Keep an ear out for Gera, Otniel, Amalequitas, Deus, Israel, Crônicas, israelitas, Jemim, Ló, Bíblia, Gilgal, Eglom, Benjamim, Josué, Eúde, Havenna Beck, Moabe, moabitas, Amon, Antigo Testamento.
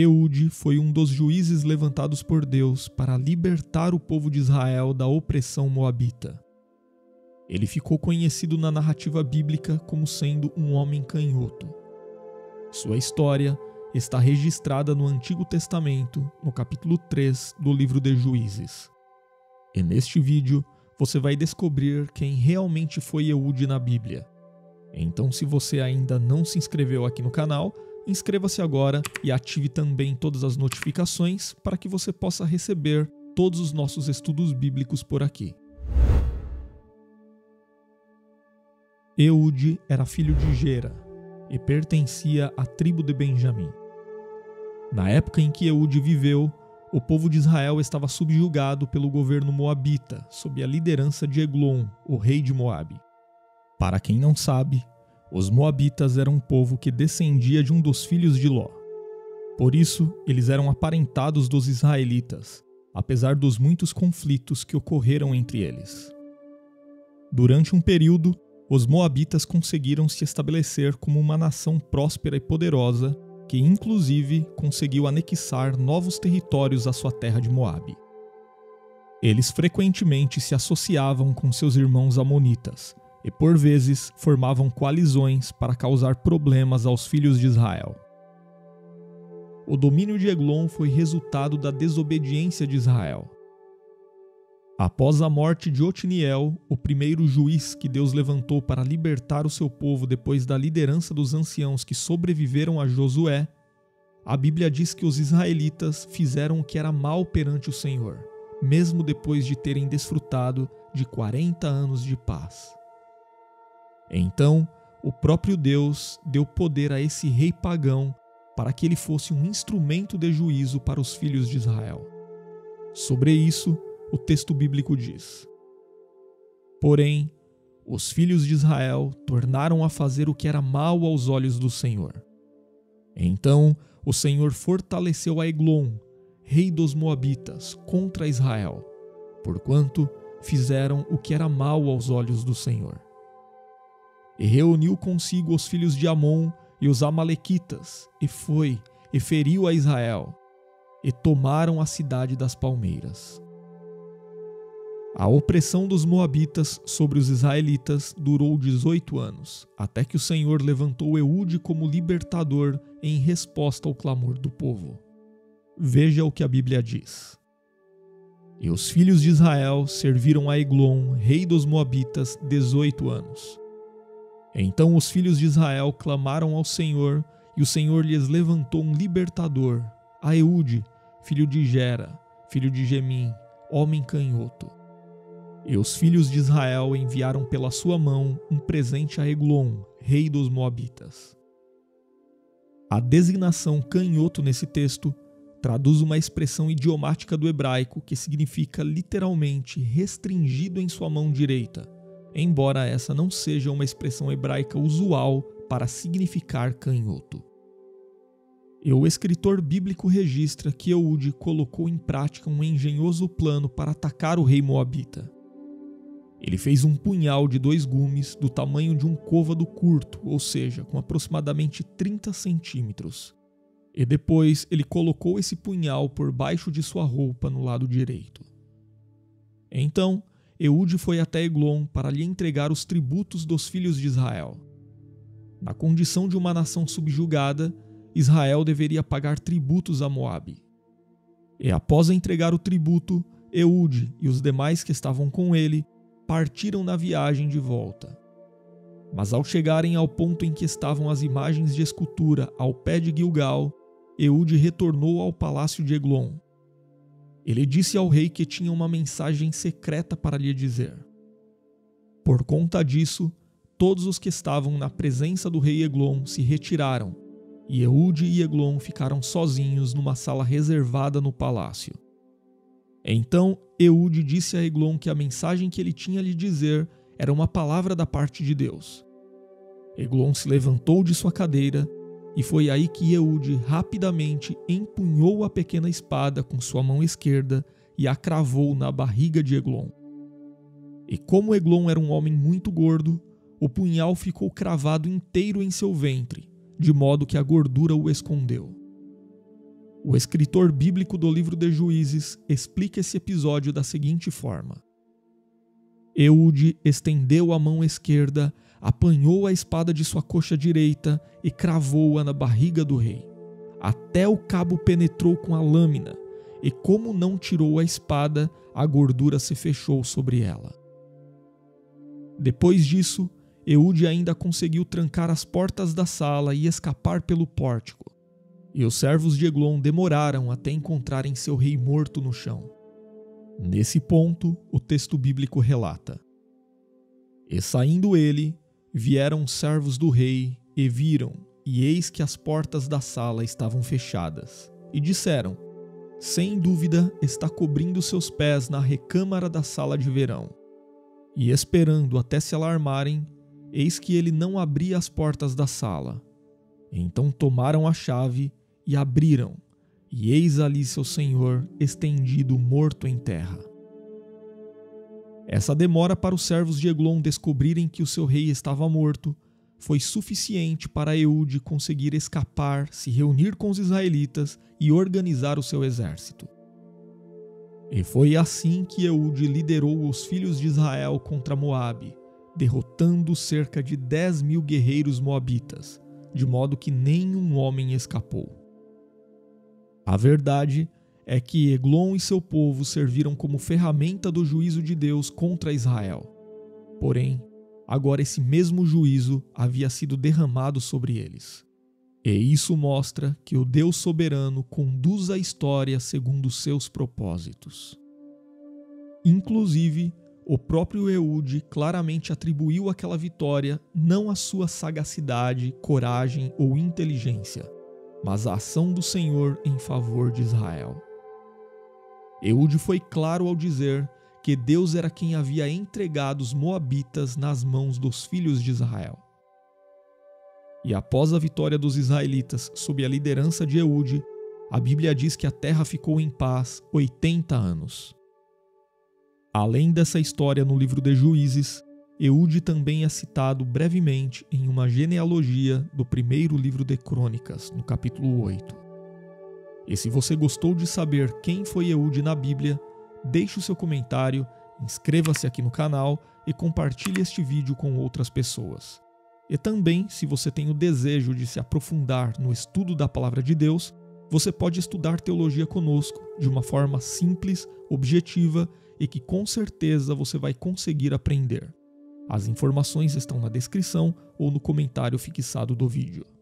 Eúde foi um dos juízes levantados por Deus para libertar o povo de Israel da opressão moabita. Ele ficou conhecido na narrativa bíblica como sendo um homem canhoto. Sua história está registrada no Antigo Testamento, no capítulo 3 do livro de Juízes. E neste vídeo, você vai descobrir quem realmente foi Eúde na Bíblia. Então, se você ainda não se inscreveu aqui no canal, inscreva-se agora e ative também todas as notificações para que você possa receber todos os nossos estudos bíblicos por aqui. Eúde era filho de Gera e pertencia à tribo de Benjamim. Na época em que Eúde viveu, o povo de Israel estava subjugado pelo governo moabita, sob a liderança de Eglom, o rei de Moabe. Para quem não sabe, os moabitas eram um povo que descendia de um dos filhos de Ló. Por isso, eles eram aparentados dos israelitas, apesar dos muitos conflitos que ocorreram entre eles. Durante um período, os moabitas conseguiram se estabelecer como uma nação próspera e poderosa, que inclusive conseguiu anexar novos territórios à sua terra de Moabe. Eles frequentemente se associavam com seus irmãos amonitas, e por vezes formavam coalizões para causar problemas aos filhos de Israel. O domínio de Eglom foi resultado da desobediência de Israel. Após a morte de Otniel, o primeiro juiz que Deus levantou para libertar o seu povo depois da liderança dos anciãos que sobreviveram a Josué, a Bíblia diz que os israelitas fizeram o que era mal perante o Senhor, mesmo depois de terem desfrutado de 40 anos de paz. Então, o próprio Deus deu poder a esse rei pagão para que ele fosse um instrumento de juízo para os filhos de Israel. Sobre isso, o texto bíblico diz: Porém, os filhos de Israel tornaram a fazer o que era mal aos olhos do Senhor. Então, o Senhor fortaleceu a Eglom, rei dos moabitas, contra Israel, porquanto fizeram o que era mal aos olhos do Senhor. E reuniu consigo os filhos de Amon e os Amalequitas, e foi, e feriu a Israel, e tomaram a cidade das palmeiras. A opressão dos moabitas sobre os israelitas durou 18 anos, até que o Senhor levantou Eúde como libertador em resposta ao clamor do povo. Veja o que a Bíblia diz. E os filhos de Israel serviram a Eglom, rei dos moabitas, 18 anos. Então os filhos de Israel clamaram ao Senhor, e o Senhor lhes levantou um libertador, a Eúde, filho de Gera, filho de Jemim, homem canhoto. E os filhos de Israel enviaram pela sua mão um presente a Eglom, rei dos moabitas. A designação canhoto nesse texto traduz uma expressão idiomática do hebraico que significa literalmente restringido em sua mão direita, embora essa não seja uma expressão hebraica usual para significar canhoto. E o escritor bíblico registra que Eúde colocou em prática um engenhoso plano para atacar o rei moabita. Ele fez um punhal de 2 gumes do tamanho de um côvado curto, ou seja, com aproximadamente 30 centímetros. E depois ele colocou esse punhal por baixo de sua roupa no lado direito. Então, Eúde foi até Eglom para lhe entregar os tributos dos filhos de Israel. Na condição de uma nação subjugada, Israel deveria pagar tributos a Moabe. E após entregar o tributo, Eúde e os demais que estavam com ele partiram na viagem de volta. Mas ao chegarem ao ponto em que estavam as imagens de escultura ao pé de Gilgal, Eúde retornou ao palácio de Eglom. Ele disse ao rei que tinha uma mensagem secreta para lhe dizer. Por conta disso, todos os que estavam na presença do rei Eglom se retiraram, e Eúde e Eglom ficaram sozinhos numa sala reservada no palácio. Então, Eúde disse a Eglom que a mensagem que ele tinha a lhe dizer era uma palavra da parte de Deus. Eglom se levantou de sua cadeira, e foi aí que Eúde rapidamente empunhou a pequena espada com sua mão esquerda e a cravou na barriga de Eglom. E como Eglom era um homem muito gordo, o punhal ficou cravado inteiro em seu ventre, de modo que a gordura o escondeu. O escritor bíblico do livro de Juízes explica esse episódio da seguinte forma. Eúde estendeu a mão esquerda, apanhou a espada de sua coxa direita e cravou-a na barriga do rei. Até o cabo penetrou com a lâmina, e como não tirou a espada, a gordura se fechou sobre ela. Depois disso, Eúde ainda conseguiu trancar as portas da sala e escapar pelo pórtico. E os servos de Eglom demoraram até encontrarem seu rei morto no chão. Nesse ponto, o texto bíblico relata: E saindo ele, vieram os servos do rei e viram, e eis que as portas da sala estavam fechadas. E disseram: Sem dúvida está cobrindo seus pés na recâmara da sala de verão. E esperando até se alarmarem, eis que ele não abria as portas da sala. Então tomaram a chave e abriram, e eis ali seu senhor estendido morto em terra. Essa demora para os servos de Eglom descobrirem que o seu rei estava morto foi suficiente para Eúde conseguir escapar, se reunir com os israelitas e organizar o seu exército. E foi assim que Eúde liderou os filhos de Israel contra Moabe, derrotando cerca de 10 mil guerreiros moabitas, de modo que nenhum homem escapou. A verdade é que Eglom e seu povo serviram como ferramenta do juízo de Deus contra Israel. Porém, agora esse mesmo juízo havia sido derramado sobre eles. E isso mostra que o Deus soberano conduz a história segundo seus propósitos. Inclusive, o próprio Eúde claramente atribuiu aquela vitória não à sua sagacidade, coragem ou inteligência, mas à ação do Senhor em favor de Israel. Eúde foi claro ao dizer que Deus era quem havia entregado os moabitas nas mãos dos filhos de Israel. E após a vitória dos israelitas sob a liderança de Eúde, a Bíblia diz que a terra ficou em paz 80 anos. Além dessa história no livro de Juízes, Eúde também é citado brevemente em uma genealogia do primeiro livro de Crônicas, no capítulo 8. E se você gostou de saber quem foi Eúde na Bíblia, deixe o seu comentário, inscreva-se aqui no canal e compartilhe este vídeo com outras pessoas. E também, se você tem o desejo de se aprofundar no estudo da Palavra de Deus, você pode estudar teologia conosco de uma forma simples, objetiva e que com certeza você vai conseguir aprender. As informações estão na descrição ou no comentário fixado do vídeo.